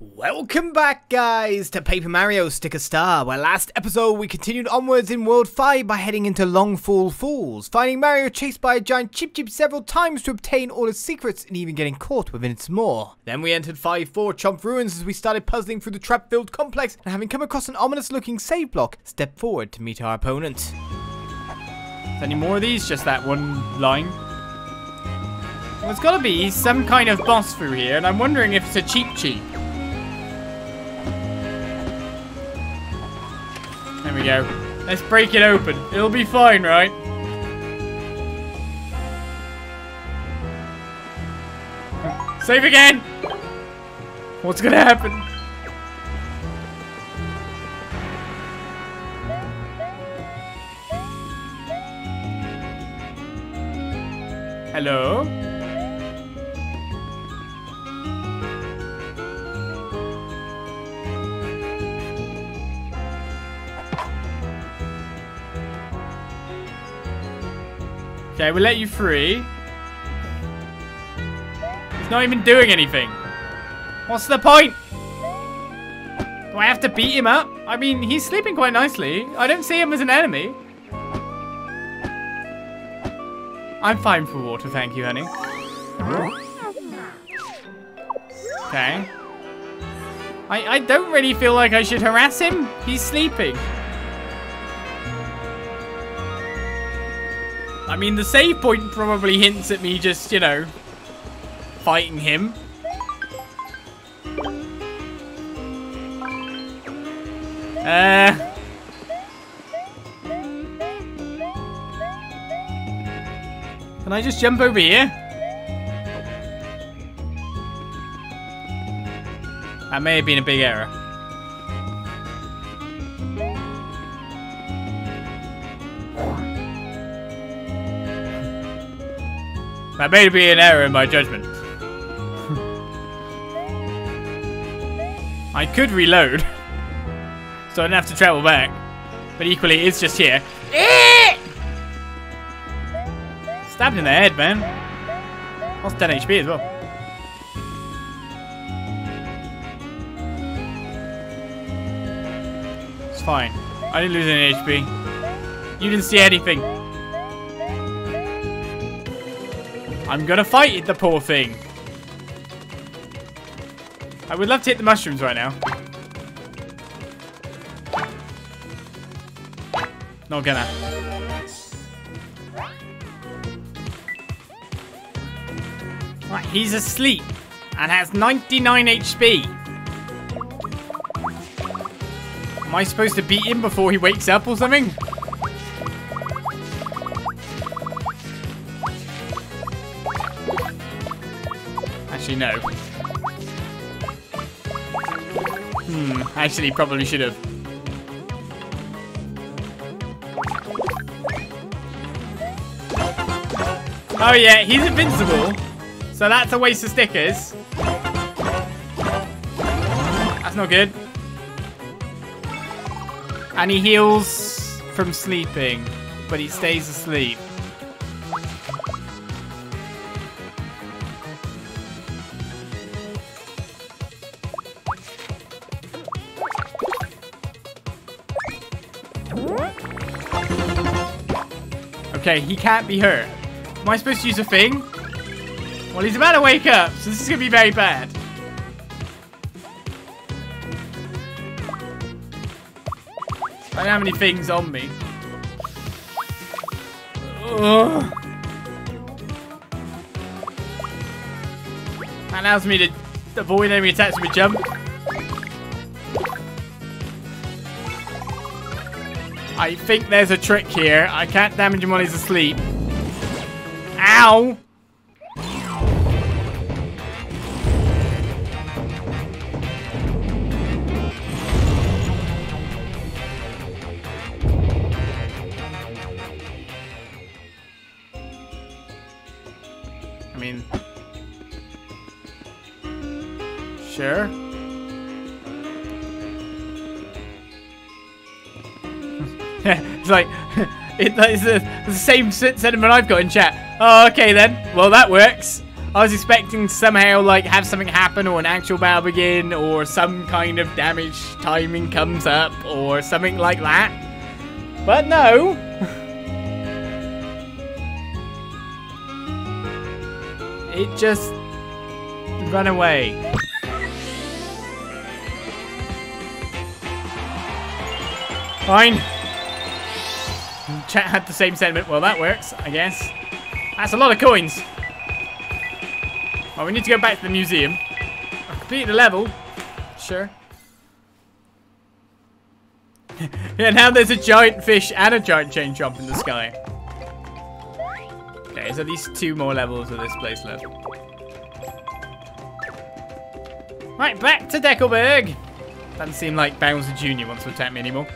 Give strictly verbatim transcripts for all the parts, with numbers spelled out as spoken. Welcome back, guys, to Paper Mario Sticker Star, where last episode we continued onwards in World five by heading into Longfall Falls, finding Mario chased by a giant Cheep Cheep several times to obtain all his secrets and even getting caught within its maw. Then we entered five four Chomp Ruins as we started puzzling through the trap-filled complex and, having come across an ominous-looking save block, stepped forward to meet our opponent. Any more of these? Just that one line? There's gotta be some kind of boss through here, and I'm wondering if it's a Cheep Cheep. There we go. Let's break it open. It'll be fine, right? Save again! What's gonna happen? Hello? Okay, we'll let you free. It's not even doing anything. What's the point? Do I have to beat him up? I mean, he's sleeping quite nicely. I don't see him as an enemy. I'm fine for water, thank you, honey. Okay. I, I don't really feel like I should harass him. He's sleeping. I mean, the save point probably hints at me just, you know, fighting him. Uh. Can I just jump over here? That may have been a big error. That may be an error in my judgment. I could reload, so I don't have to travel back. But equally, it's just here. Stabbed in the head, man. Lost ten H P as well. It's fine. I didn't lose any H P. You didn't see anything. I'm gonna fight the poor thing. I would love to hit the mushrooms right now. Not gonna. Right, he's asleep and has ninety-nine H P. Am I supposed to beat him before he wakes up or something? Actually, no. Hmm, actually probably should have. Oh yeah, he's invincible. So that's a waste of stickers. That's not good. And he heals from sleeping, but he stays asleep. Okay, he can't be hurt. Am I supposed to use a thing? Well, he's about to wake up, so this is going to be very bad. I don't have any things on me. Ugh. That allows me to avoid enemy attacks with a jump. I think there's a trick here. I can't damage him while he's asleep. Ow! I mean... Sure. It's like, it's the same sentiment I've got in chat. Oh, okay then. Well, that works. I was expecting to somehow, like, have something happen or an actual battle begin or some kind of damage timing comes up or something like that. But no! It just... run away. Fine. Chat had the same sentiment. Well, that works, I guess. That's a lot of coins. Well, we need to go back to the museum. I'll complete the level. Sure. Yeah, now there's a giant fish and a giant chain chomp in the sky. Okay, there's at least two more levels of this place left. Right, back to Decalburg. Doesn't seem like Bowser Junior wants to attack me anymore.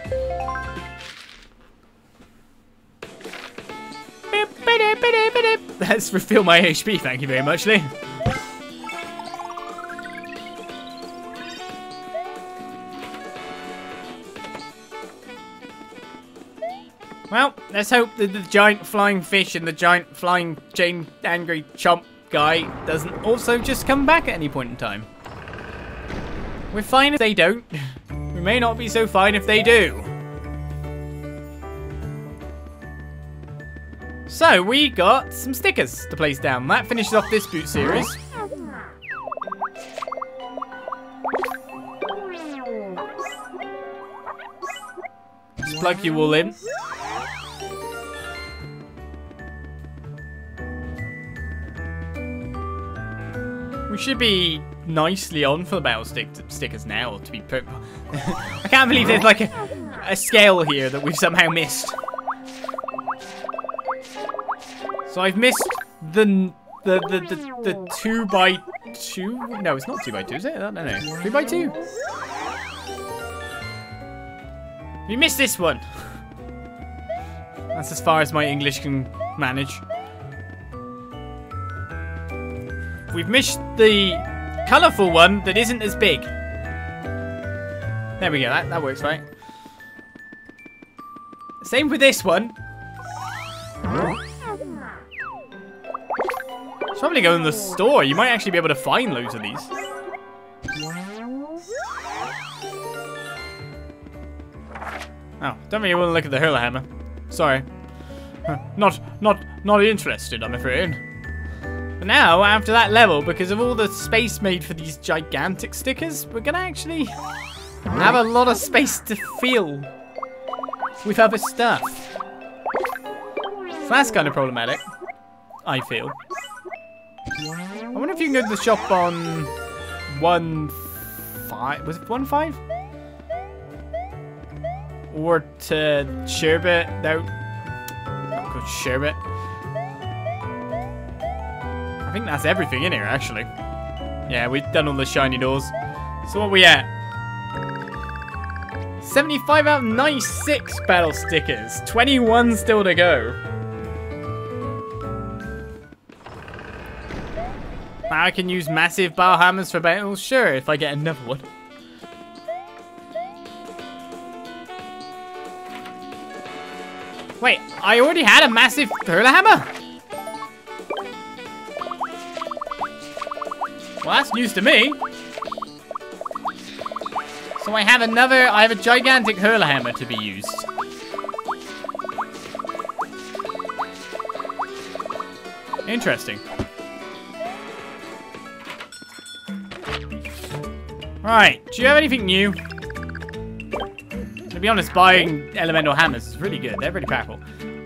Let's refill my H P, thank you very much, Lee. Well, let's hope that the giant flying fish and the giant flying chain angry chomp guy doesn't also just come back at any point in time. We're fine if they don't. We may not be so fine if they do. So, we got some stickers to place down. That finishes off this boot series. Just plug you all in. We should be nicely on for the battle stick stickers now, to be per I can't believe there's like a, a scale here that we've somehow missed. So I've missed the the the the, the two by two. No, it's not two by two, is it? No, no, no. Two by two. We missed this one. That's as far as my English can manage. We've missed the colourful one that isn't as big. There we go. That that works, right? Same with this one. Should probably go in the store. You might actually be able to find loads of these. Oh, don't really want to look at the Hurlhammer. Sorry. Not, not, not interested, I'm afraid. But now, after that level, because of all the space made for these gigantic stickers, we're gonna actually have a lot of space to fill with other stuff. So that's kind of problematic, I feel. I wonder if you can go to the shop on one five. Was it one five? Or to Sherbet? No, not called Sherbet. I think that's everything in here, actually. Yeah, we've done all the shiny doors. So what are we at? seventy-five out of ninety-six battle stickers. twenty-one still to go. I can use massive bar hammers for battles? Sure, if I get another one. Wait, I already had a massive Hurlhammer? Well, that's news to me. So I have another, I have a gigantic Hurlhammer to be used. Interesting. Right, do you have anything new? To be honest, buying elemental hammers is really good. They're really powerful.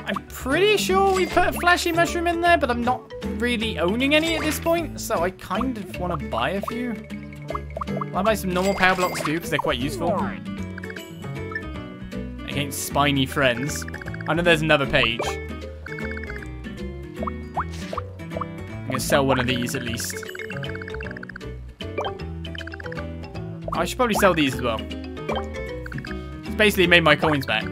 I'm pretty sure we put a flashy mushroom in there, but I'm not really owning any at this point, so I kind of want to buy a few. I'll buy some normal power blocks too, because they're quite useful. Against spiny friends. I know there's another page. I'm going to sell one of these at least. I should probably sell these as well. It's basically made my coins back.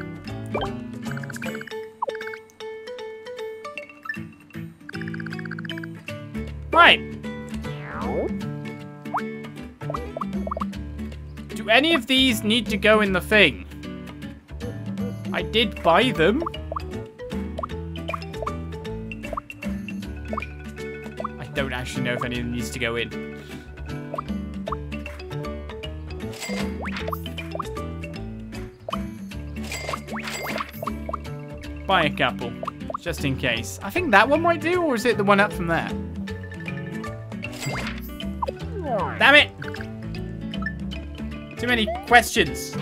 Right. Do any of these need to go in the thing? I did buy them. I don't actually know if any of them needs to go in. Buy a couple, just in case. I think that one might do, or is it the one up from there? Damn it! Too many questions.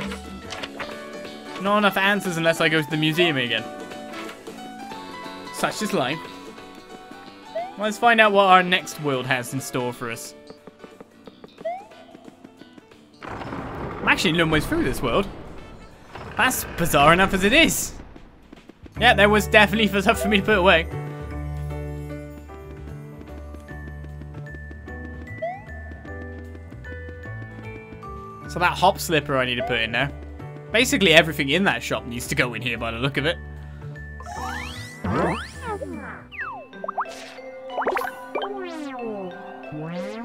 Not enough answers unless I go to the museum again. Such is life. Let's find out what our next world has in store for us. I'm actually no way through this world. That's bizarre enough as it is. Yeah, there was definitely stuff for me to put away. So that hop slipper I need to put in there. Basically everything in that shop needs to go in here by the look of it.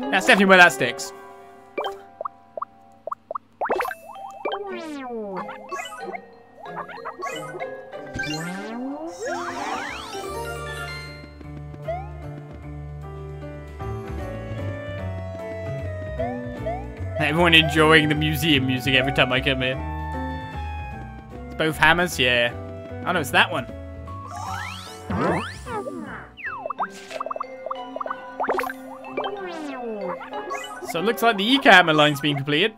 That's definitely where that sticks. Everyone enjoying the museum music every time I come here. It's both hammers, yeah. Oh no, it's that one. So it looks like the E-Camera line's been completed.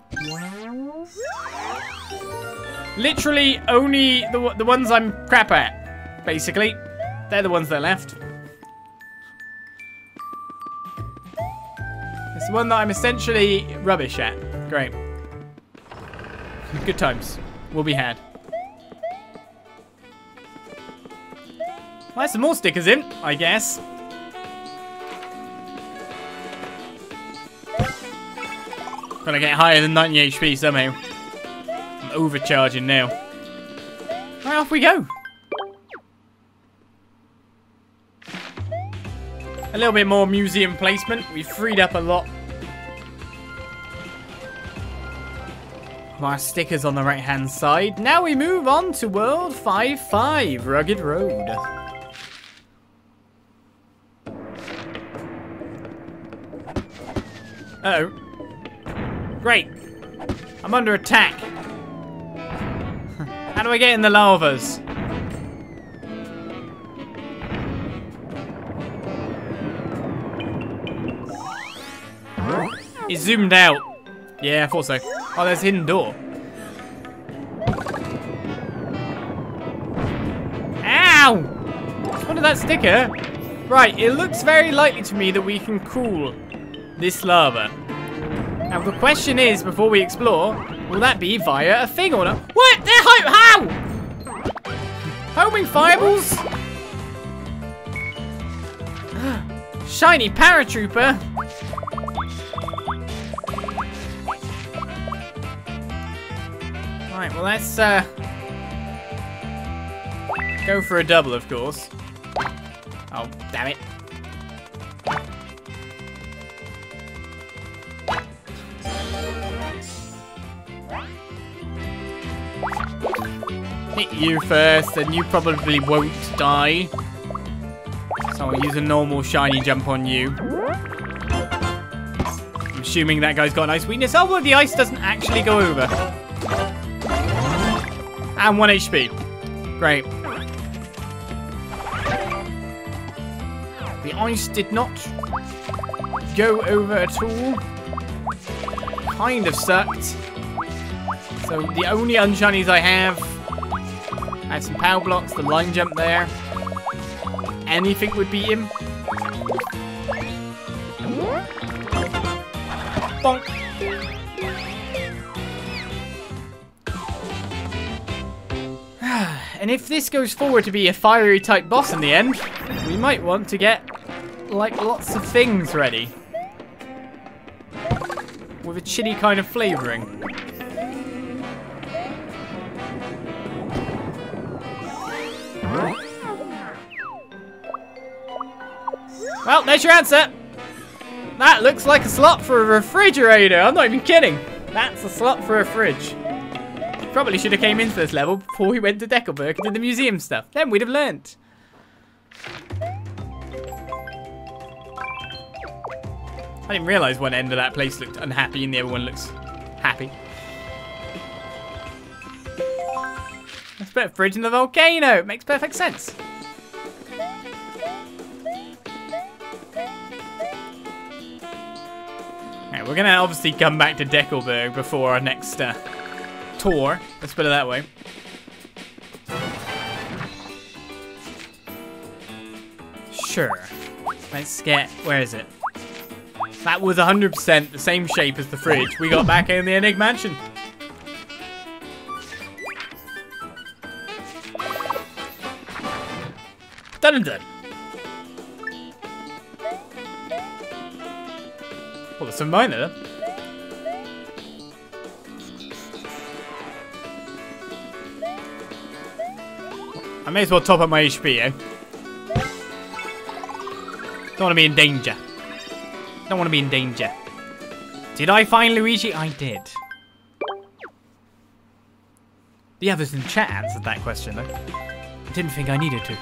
Literally only the, the ones I'm crap at, basically. They're the ones that are left. It's the one that I'm essentially rubbish at. Great. Good times will be had. Well, there's some more stickers in, I guess. Gotta get higher than ninety H P somehow. I'm overcharging now. Right, off we go. A little bit more museum placement. We freed up a lot of our stickers on the right hand side. Now we move on to World five five, Rugged Road. Uh oh. Great. I'm under attack. How do I get in the lavas? It's zoomed out. Yeah, I thought so. Oh, there's a hidden door. Ow! What is that sticker? Right, it looks very likely to me that we can cool this lava. Now, the question is, before we explore, will that be via a thing or not? What? How? Homing fireballs? Shiny paratrooper. Right, well let's uh, go for a double, of course. Oh, damn it. Hit you first, and you probably won't die. So I'll use a normal shiny jump on you. I'm assuming that guy's got an ice weakness. Oh, well, the ice doesn't actually go over. And one H P. Great. The ice did not go over at all. Kind of sucked. So the only unshinies I have, I have some power blocks, the line jump there. Anything would beat him. Bonk. And if this goes forward to be a fiery type boss in the end, we might want to get, like, lots of things ready. With a chili kind of flavouring. Well, there's your answer. That looks like a slot for a refrigerator. I'm not even kidding. That's a slot for a fridge. Probably should have came into this level before we went to Decalburg and did the museum stuff. Then we'd have learnt. I didn't realise one end of that place looked unhappy and the other one looks happy. Let's put a fridge in the volcano. It makes perfect sense. Right, we're going to obviously come back to Decalburg before our next uh, tour. Let's put it that way. Sure. Let's get... Where is it? That was one hundred percent the same shape as the fridge we got back in the Enigma Mansion. Done and done. Well, there's some mine there. I may as well top up my H P, eh? Don't want to be in danger. Don't want to be in danger. Did I find Luigi? I did. The others in chat answered that question, though. I didn't think I needed to.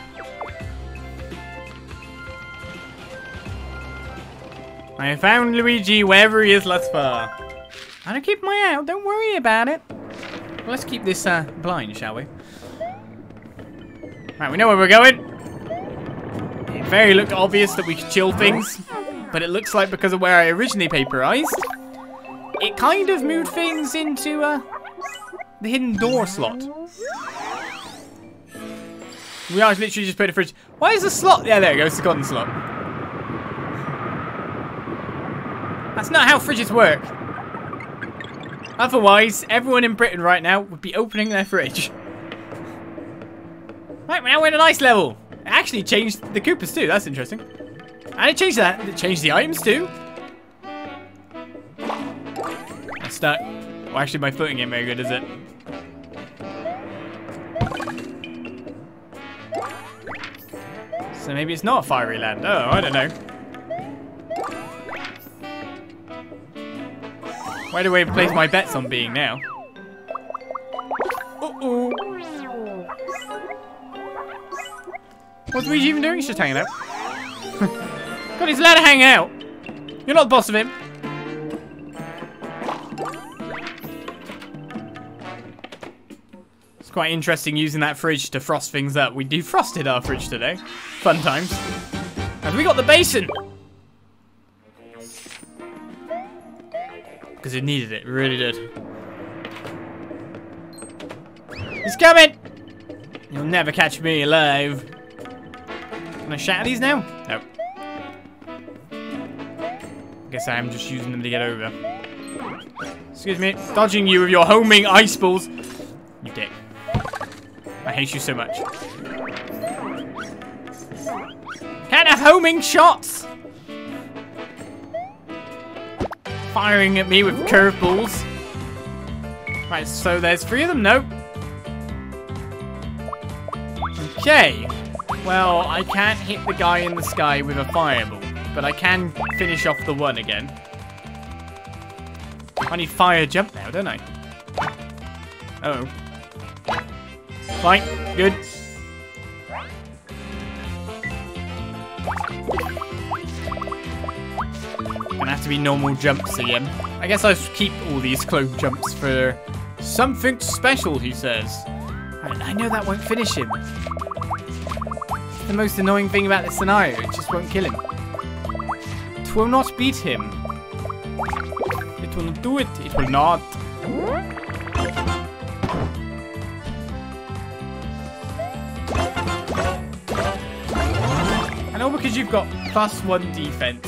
I found Luigi wherever he is thus far. I'm gonna keep my eye out. Don't worry about it. Well, let's keep this uh, blind, shall we? Right, we know where we're going. It very looked obvious that we could chill things. But it looks like because of where I originally paperized, it kind of moved things into uh, the hidden door slot. We are literally just put a fridge. Why is the slot? Yeah, there it goes, the cotton slot. That's not how fridges work. Otherwise, everyone in Britain right now would be opening their fridge. Right, now we're in an ice level. It actually changed the Koopas too, that's interesting. And it changed that. It changed the items too. I'm stuck. Well, actually, my footing ain't very good, is it? So maybe it's not a fiery land. Oh, I don't know. Where do I place my bets on being now? Uh-oh. What's Luigi even doing? He's just hanging out. God, he's allowed to hang out. You're not the boss of him. It's quite interesting using that fridge to frost things up. We defrosted our fridge today. Fun times. And we got the basin. Because it needed it. It really did. He's coming. You'll never catch me alive. Can I shatter these now? No. Guess I am just using them to get over. Excuse me, dodging you with your homing ice balls. You dick. I hate you so much. Can't have homing shots! Firing at me with curveballs. Right, so there's three of them. Nope. Okay. Well, I can't hit the guy in the sky with a fireball. But I can finish off the one again. I need fire jump now, don't I? Uh oh. Fine, good. Gonna have to be normal jumps again. I guess I'll keep all these clone jumps for something special, he says. Right, I know that won't finish him. It's the most annoying thing about this scenario, it just won't kill him. Will not beat him. It will do it. It will not. And all because you've got plus one defense.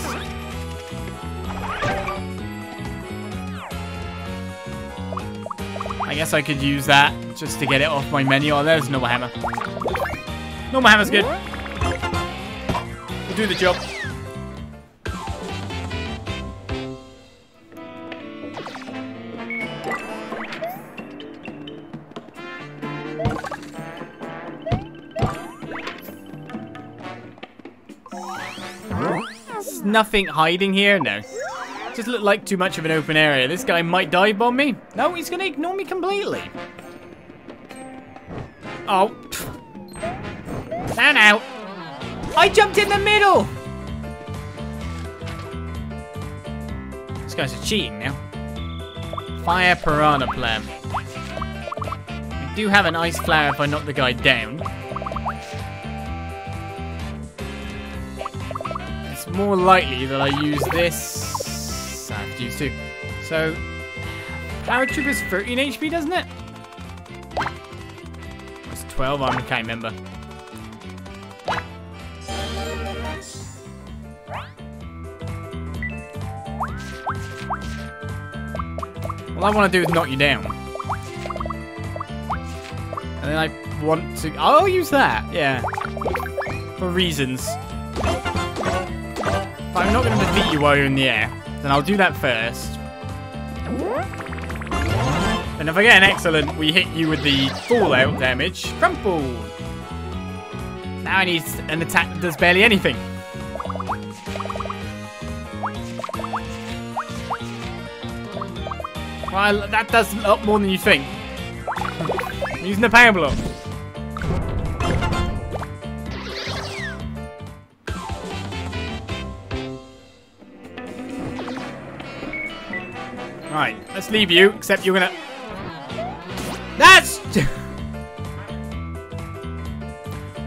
I guess I could use that just to get it off my menu. Oh, there's normal hammer. Normal hammer's good. We'll do the job. Nothing hiding here, no. Just looked like too much of an open area. This guy might dive bomb me. No, he's gonna ignore me completely. Oh. Down out. I jumped in the middle. These guys are cheating now. Fire Piranha Plant. I do have an ice flower if I knock the guy down. It's more likely that I use this. I have to use two. So, Paratroop is thirteen H P, doesn't it? It's twelve, I can't remember. All I want to do is knock you down. And then I want to... I'll use that, yeah. For reasons. If I'm not going to defeat you while you're in the air, then I'll do that first. And if I get an excellent, we hit you with the fallout damage. Crumple! Now I need an attack that does barely anything. Well, that does a lot more than you think. I'm using the power block. Right, let's leave you, except you're gonna... That's...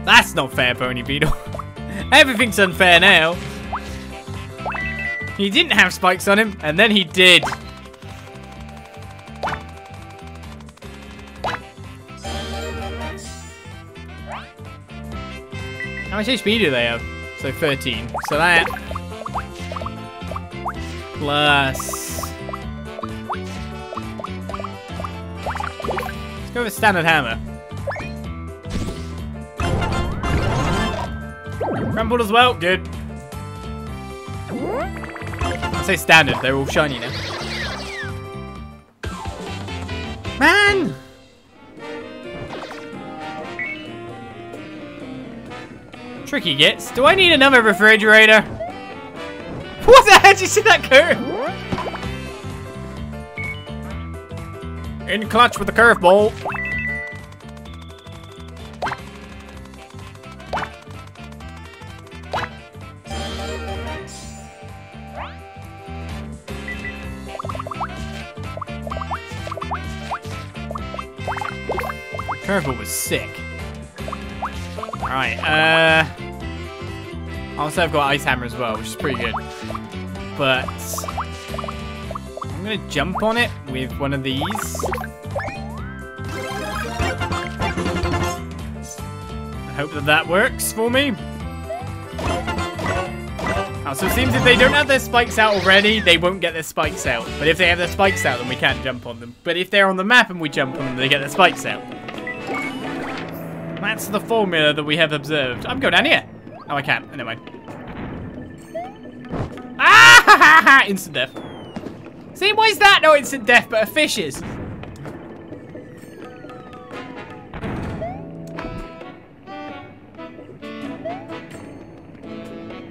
That's not fair, Bony Beetle. Everything's unfair now. He didn't have spikes on him, and then he did. How much H P do they have? So thirteen. So that plus. Let's go with standard hammer. Crumbled as well. Good. I say standard. They're all shiny now. Man. Tricky gets. Do I need another refrigerator? What the hell? Did you see that curve? In clutch with the curveball. Curveball was sick. Right, uh... also I've got Ice Hammer as well, which is pretty good. But... I'm gonna jump on it with one of these. I hope that that works for me. Oh, so it seems if they don't have their spikes out already, they won't get their spikes out. But if they have their spikes out, then we can't jump on them. But if they're on the map and we jump on them, they get their spikes out. That's the formula that we have observed. I'm going down here. Oh, I can't. Never mind. Ah! Ha, ha, ha. Instant death. See, why is that no instant death, but a fish is? So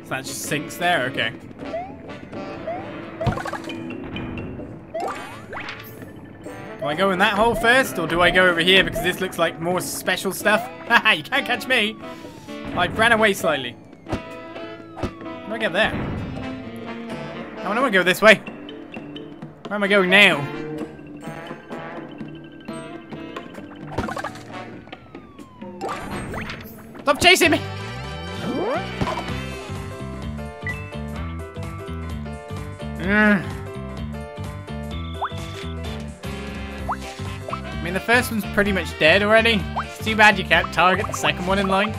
that just sinks there? Okay. Do I go in that hole first, or do I go over here because this looks like more special stuff? Haha, you can't catch me! I ran away slightly. How do I get there? Oh, I don't want to go this way. Where am I going now? Stop chasing me! Mm. I mean, the first one's pretty much dead already. It's too bad you can't target the second one in line.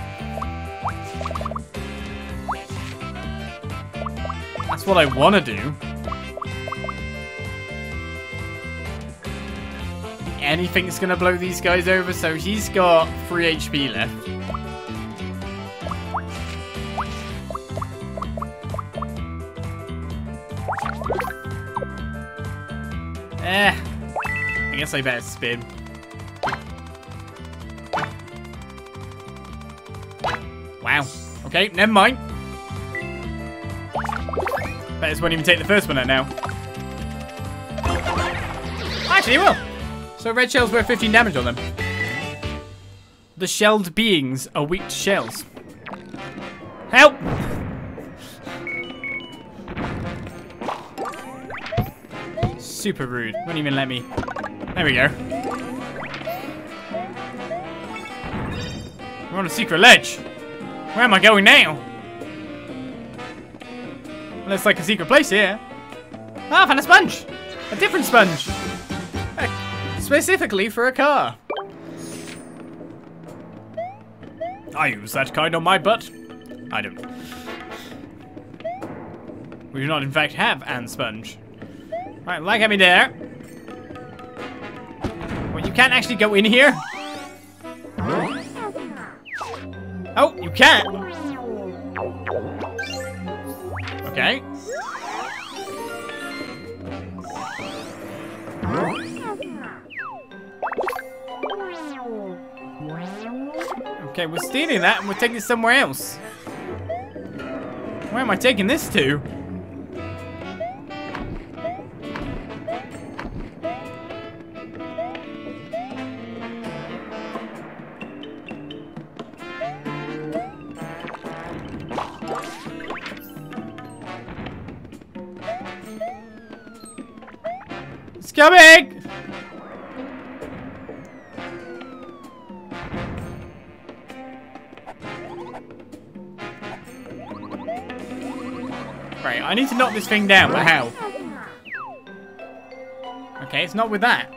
That's what I want to do. Anything's going to blow these guys over, so he's got three H P left. Eh. I guess I better spin. Wow. Okay, never mind. Bet this won't even take the first one out now. Actually, it will. So red shells worth fifteen damage on them. The shelled beings are weak to shells. Help! super rude. Wouldn't even let me. There we go. We're on a secret ledge. Where am I going now? Well, it's like a secret place here. Ah, I found a sponge. A different sponge. Specifically for a car. I use that kind on my butt. I don't. We do not, in fact, have an sponge. Right, like me there. Well, you can't actually go in here. Oh, you can't. Okay. Okay, we're stealing that and we're taking it somewhere else. Where am I taking this to? It's coming! I need to knock this thing down, but how? Okay, it's not with that.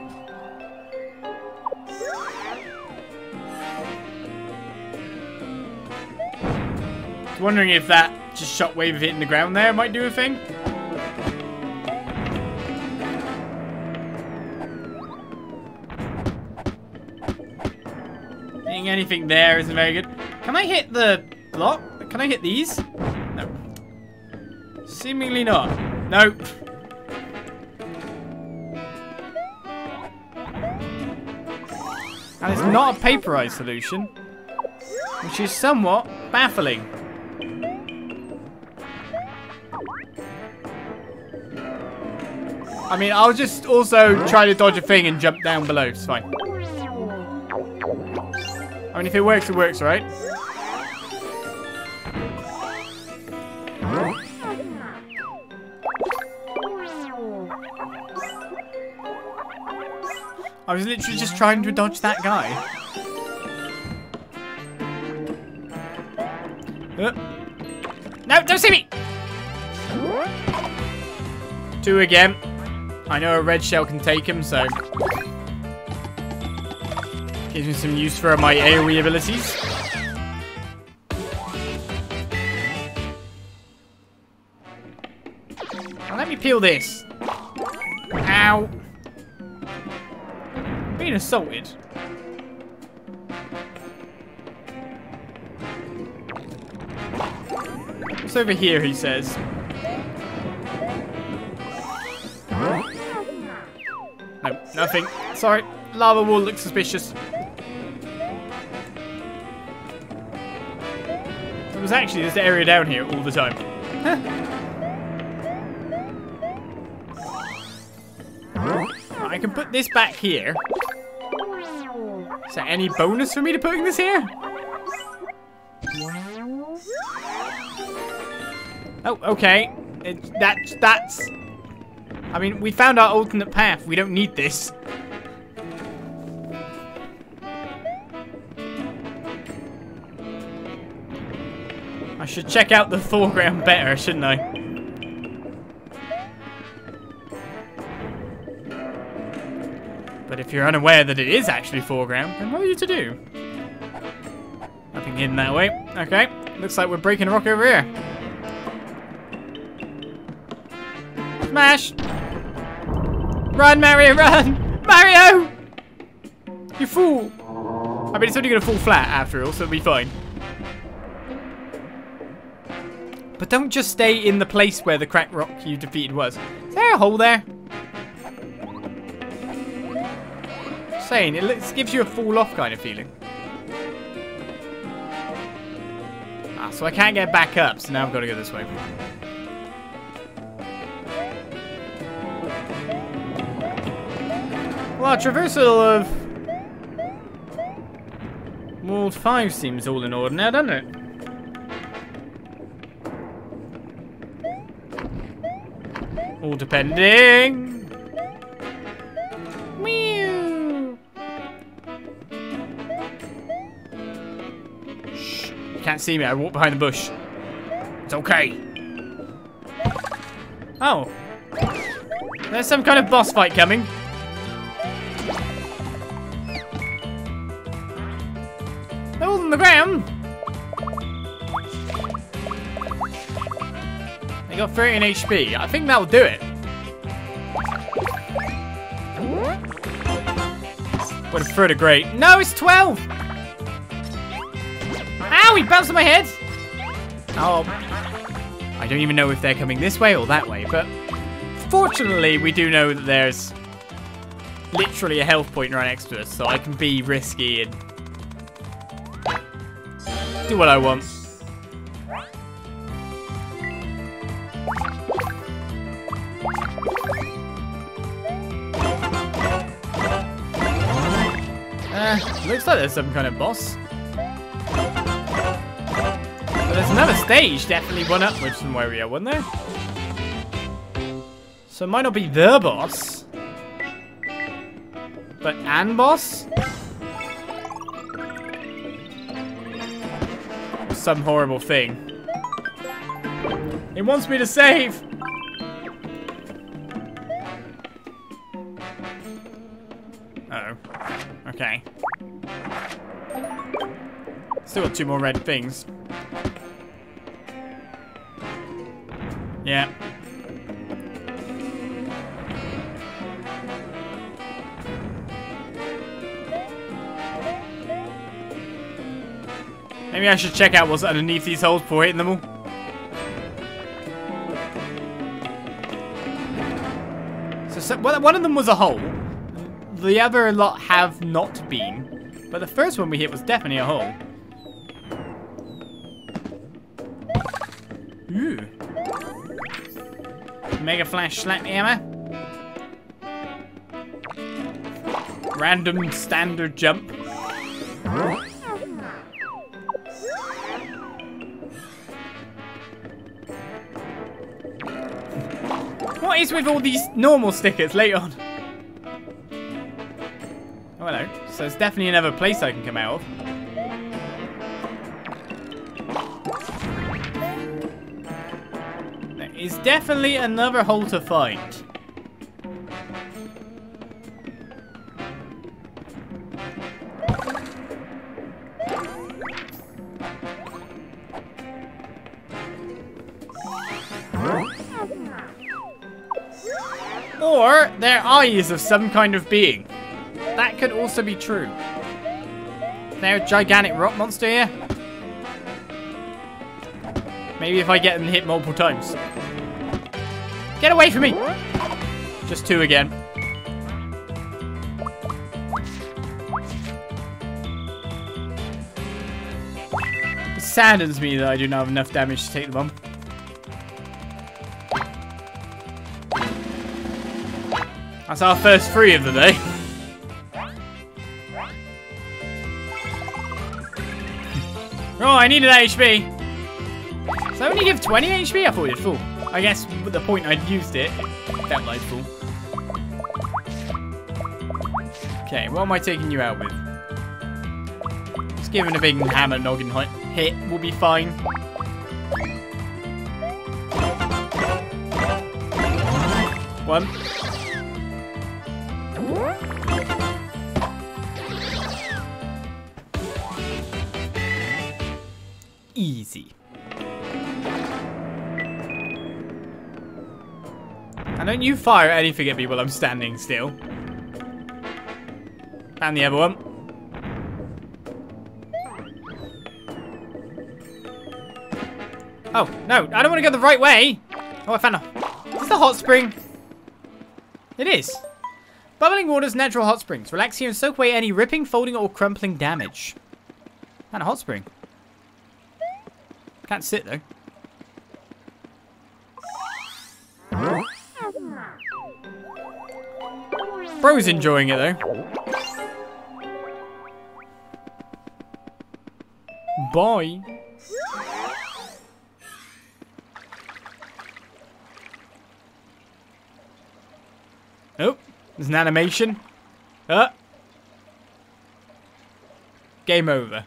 I was wondering if that just shockwave of hitting the ground there might do a thing. Hitting anything there isn't very good. Can I hit the block? Can I hit these? Seemingly not. Nope. And it's not a paperized solution, which is somewhat baffling. I mean, I'll just also try to dodge a thing and jump down below. It's fine. I mean, if it works, it works, right? I was literally just trying to dodge that guy. Uh. No, don't see me! Two again. I know a red shell can take him, so... Gives me some use for my AoE abilities. Now let me peel this. Ow. Being assaulted. It's over here, he says. No, nothing. Sorry, lava wall looks suspicious. It was actually this area down here all the time. I can put this back here. Is there any bonus for me to putting this here? Oh, okay. It, that, that's... I mean, we found our alternate path. We don't need this. I should check out the foreground better, shouldn't I? But if you're unaware that it is actually foreground, then what are you to do? Nothing hidden that way. Okay, looks like we're breaking a rock over here. Smash! Run, Mario, run! Mario! You fool! I mean, it's only going to fall flat after all, so it'll be fine. But don't just stay in the place where the cracked rock you defeated was. Is there a hole there? It gives you a fall-off kind of feeling. Ah, so I can't get back up, so now I've got to go this way. Well, traversal of... World five seems all in order now, doesn't it? All depending... You can't see me. I walked behind the bush. It's okay. Oh. There's some kind of boss fight coming. They're all on the ground. They got thirteen H P. I think that'll do it. What a fruit of great. No, it's twelve! Ow, he bounced on my head! Oh. I don't even know if they're coming this way or that way, but fortunately, we do know that there's literally a health point right next to us, so I can be risky and do what I want. Uh, looks like there's some kind of boss. But there's another stage, definitely one upwards from where we are, wasn't there? So it might not be the boss, but an boss? Some horrible thing. It wants me to save! Uh-oh. Okay. Still got two more red things. Yeah. Maybe I should check out what's underneath these holes before hitting them all. So, so one of them was a hole. The other lot have not been. But the first one we hit was definitely a hole. Ooh. Mega Flash Slap Hammer. Random standard jump. What is with all these normal stickers later on? Oh, hello. So it's definitely another place I can come out of. There is definitely another hole to find. Or they're eyes of some kind of being. That could also be true. Is there a gigantic rock monster here? Maybe if I get them hit multiple times. Get away from me! Just two again. It saddens me that I do not have enough damage to take them on. That's our first three of the day. Oh, I needed that H P. Does that only give twenty H P? I thought it was full. I guess at the point I'd used it, it felt like full. Okay, what am I taking you out with? Just giving a big hammer noggin hit will be fine. One. Easy. And don't you fire anything at me while I'm standing still. And the other one. Oh, no, I don't want to go the right way. Oh, I found a... Is this the hot spring? It is. Bubbling water's natural hot springs. Relax here and soak away any ripping, folding, or crumpling damage. And a hot spring. Can't sit though. Bro's enjoying it though. Bye. Oh, there's an animation. Uh. Game over.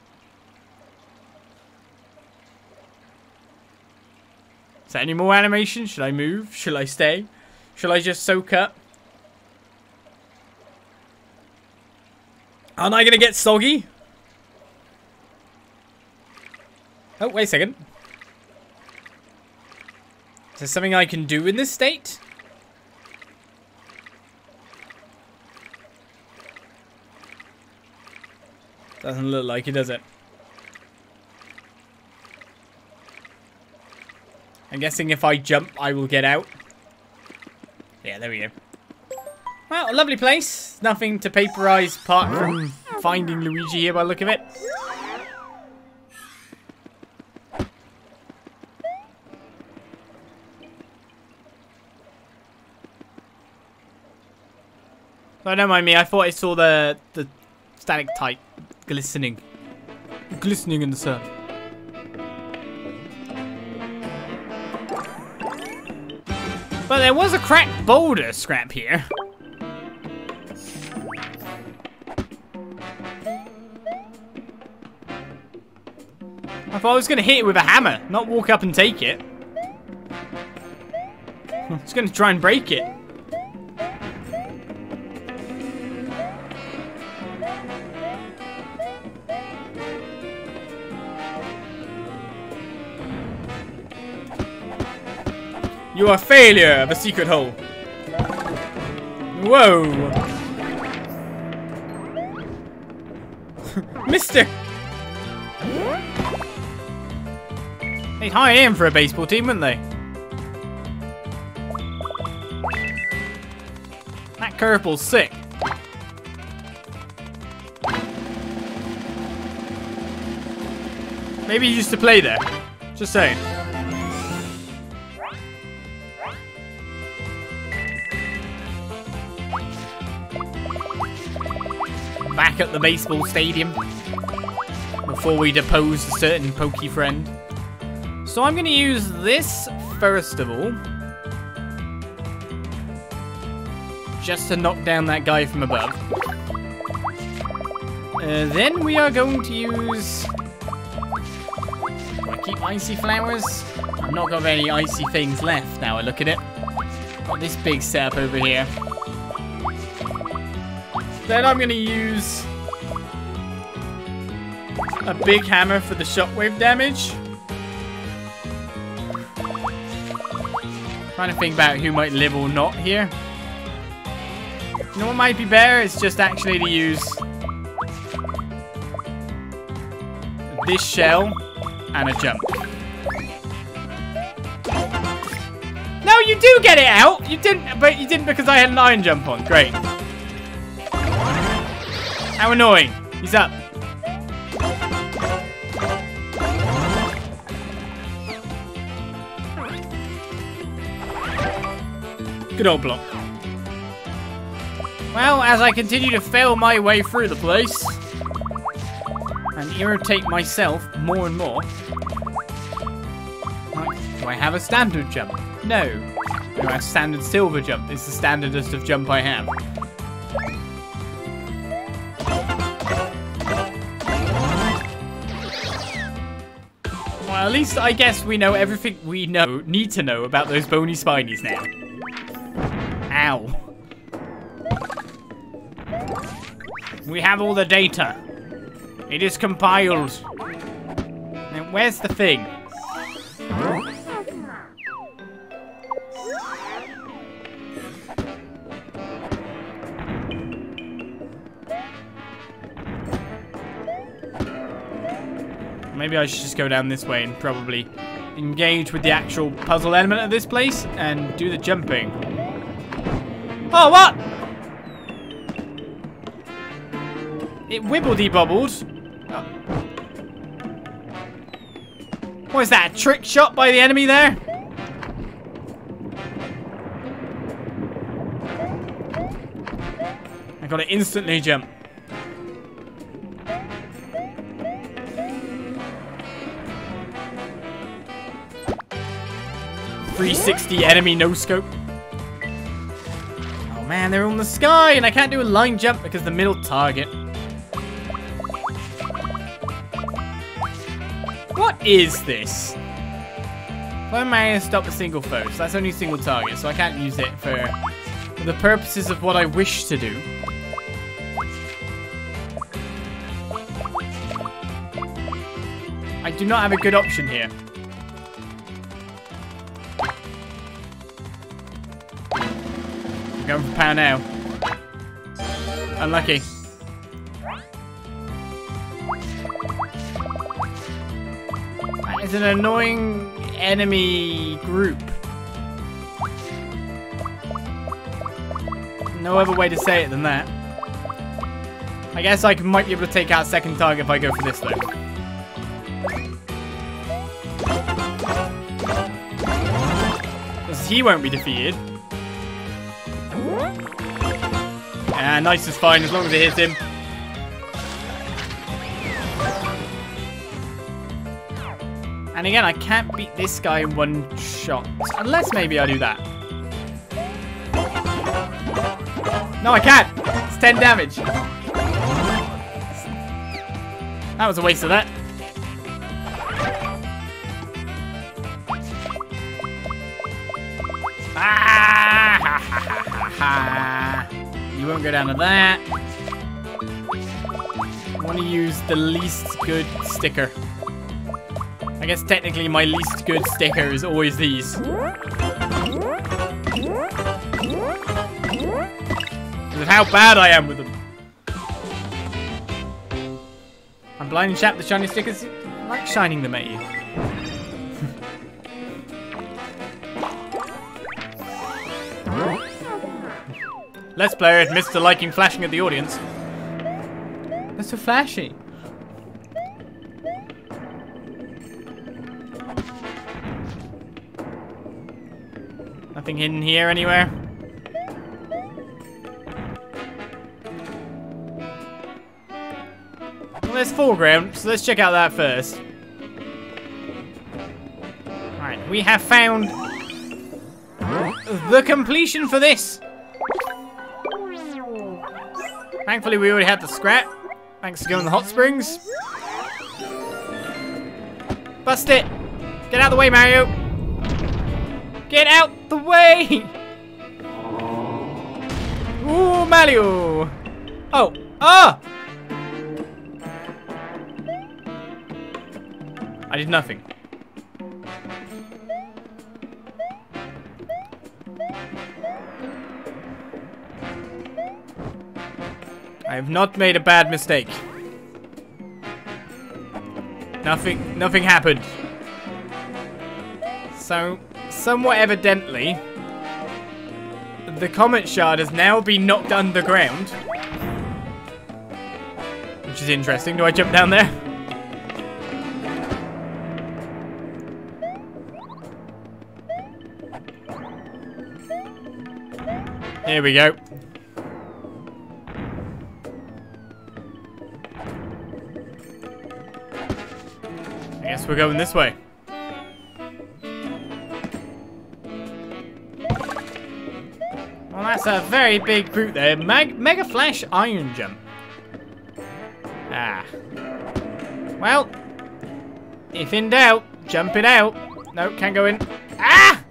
there any more animation? Should I move? Should I stay? Should I just soak up? Am I going to get soggy? Oh, wait a second. Is there something I can do in this state? Doesn't look like it, does it? I'm guessing if I jump, I will get out. Yeah, there we go. Well, a lovely place. Nothing to paperize apart from finding Luigi here by the look of it. No, don't mind me. I thought I saw the the stalactite glistening, glistening in the sun. But there was a cracked boulder scrap here. I thought I was going to hit it with a hammer, not walk up and take it. I was going to try and break it. You are a failure of a secret hole. Whoa. Mister. They'd hire him for a baseball team, wouldn't they? That curveball's sick. Maybe he used to play there. Just saying. Back at the baseball stadium before we depose a certain pokey friend. So I'm going to use this first of all, just to knock down that guy from above. Uh, then we are going to use... Do I keep icy flowers? I've not got any icy things left now I look at it. Got this big setup over here. Then I'm going to use a big hammer for the shockwave damage. Trying to think about who might live or not here. You know what might be better? It's just actually to use this shell and a jump. No, you do get it out! You didn't, but you didn't because I had an iron jump on. Great. How annoying. He's up. Good old block. Well, as I continue to fail my way through the place and irritate myself more and more. Do I have a standard jump? No. Do I have a standard silver jump? It's the standardest of jump I have. Well, at least I guess we know everything we know need to know about those bony spinies now. Ow. We have all the data. It is compiled. Now, where's the thing? Maybe I should just go down this way and probably engage with the actual puzzle element of this place and do the jumping. Oh, what? It wibbledy-bobbled. Oh. What is that, a trick shot by the enemy there? I got to instantly jump. three sixty enemy no-scope. Oh man, they're all in the sky and I can't do a line jump because the middle target. What is this? Why am I going to stop a single first? That's only a single target, so I can't use it for the purposes of what I wish to do. I do not have a good option here. I'm going for power now. Unlucky. That is an annoying enemy group. No other way to say it than that. I guess I might be able to take out second target if I go for this though. He won't be defeated. Ah, nice is fine as long as it hits him. And again, I can't beat this guy in one shot. Unless maybe I do that. No, I can't. It's ten damage. That was a waste of that. You won't go down to that. I want to use the least good sticker. I guess technically my least good sticker is always these. Because of how bad I am with them. I'm blind and chapped. The shiny stickers, I like shining them at you. Let's player admits to liking flashing at the audience. That's so flashy. Nothing hidden here anywhere. Well, there's foreground, so let's check out that first. Alright, we have found the completion for this. Thankfully, we already had the scrap. Thanks for going to the hot springs. Bust it! Get out of the way, Mario! Get out the way! Ooh, Mario! Oh! Ah! I did nothing. I have not made a bad mistake. Nothing, nothing happened. So, somewhat evidently, the Comet Shard has now been knocked underground. Which is interesting. Do I jump down there? Here we go. We're going this way. Well, that's a very big group there. Mag Mega Flash Iron Jump. Ah. Well, if in doubt, jump it out. No, can't go in. Ah!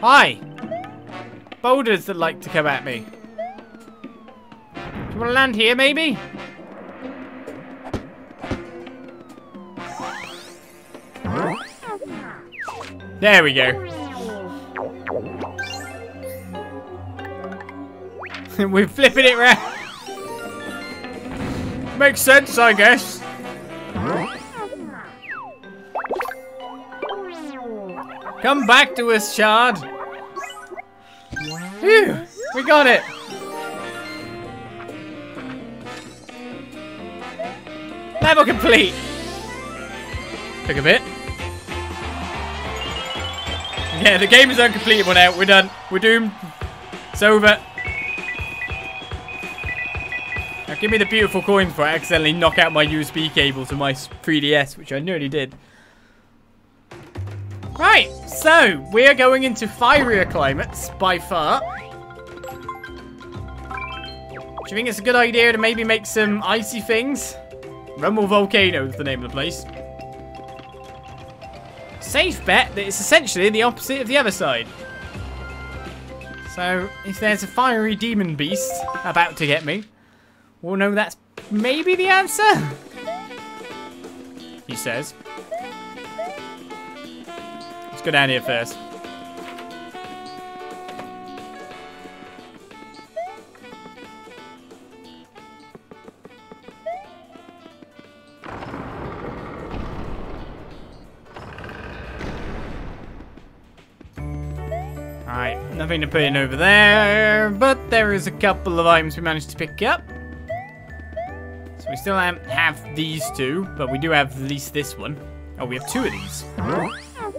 Hi. Boulders that like to come at me. Do you want to land here, maybe? There we go. We're flipping it round. Makes sense, I guess. Come back to us, Shard. Phew, we got it! Level complete! Took a bit. Yeah, the game is uncompleted one out. We're done. We're doomed. It's over. Now give me the beautiful coin before I accidentally knock out my U S B cable to my three D S, which I nearly did. Right, so we are going into fierier climates by far. you think it's a good idea to maybe make some icy things? Rumble Volcano is the name of the place. Safe bet that it's essentially the opposite of the other side. So, if there's a fiery demon beast about to get me, we'll know that's maybe the answer, he says. Let's go down here first. Alright, nothing to put in over there, but there is a couple of items we managed to pick up. So we still have these two, but we do have at least this one. Oh, we have two of these. Uh,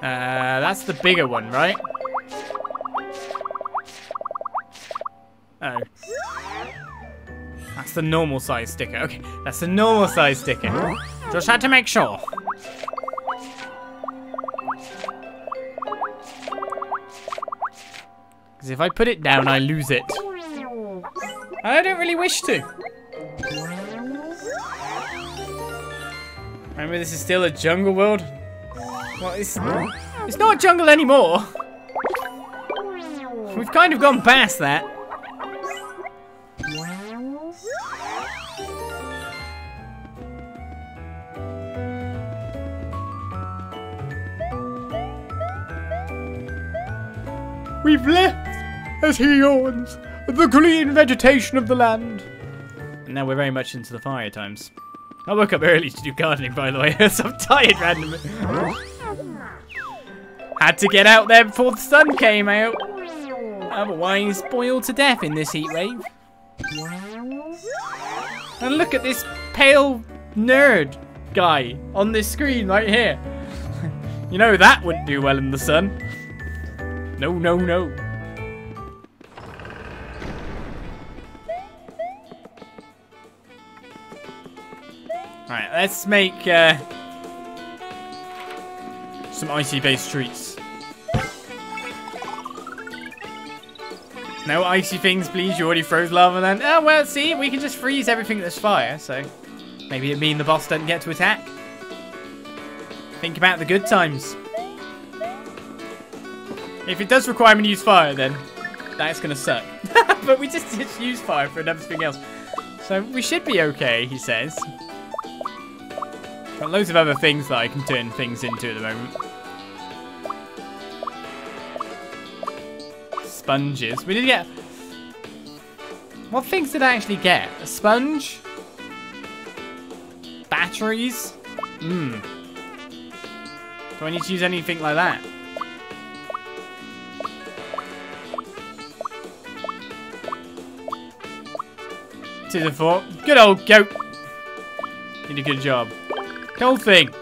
that's the bigger one, right? Oh. That's the normal size sticker. Okay, that's the normal size sticker. Just had to make sure. If I put it down, I lose it. I don't really wish to. Remember, this is still a jungle world. Well, it's, it's not a jungle anymore. We've kind of gone past that. We've left, as he yawns, the green vegetation of the land. And now we're very much into the fire times. I woke up early to do gardening, by the way, so I'm tired randomly. Had to get out there before the sun came out. Otherwise, boiled to death in this heat wave. And look at this pale nerd guy on this screen right here. You know that wouldn't do well in the sun. No, no, no. Alright, let's make uh, some icy-based treats. No icy things, please. You already froze lava then. Oh, well, see, we can just freeze everything that's fire, so maybe it means the boss doesn't get to attack. Think about the good times. If it does require me to use fire, then that's going to suck. But we just, just use fire for another thing else. So we should be okay, he says. Got loads of other things that I can turn things into at the moment. Sponges. We did get... What things did I actually get? A sponge? Batteries? Mmm. Do I need to use anything like that? To the fort. Good old goat. Did a good job. Cold thing.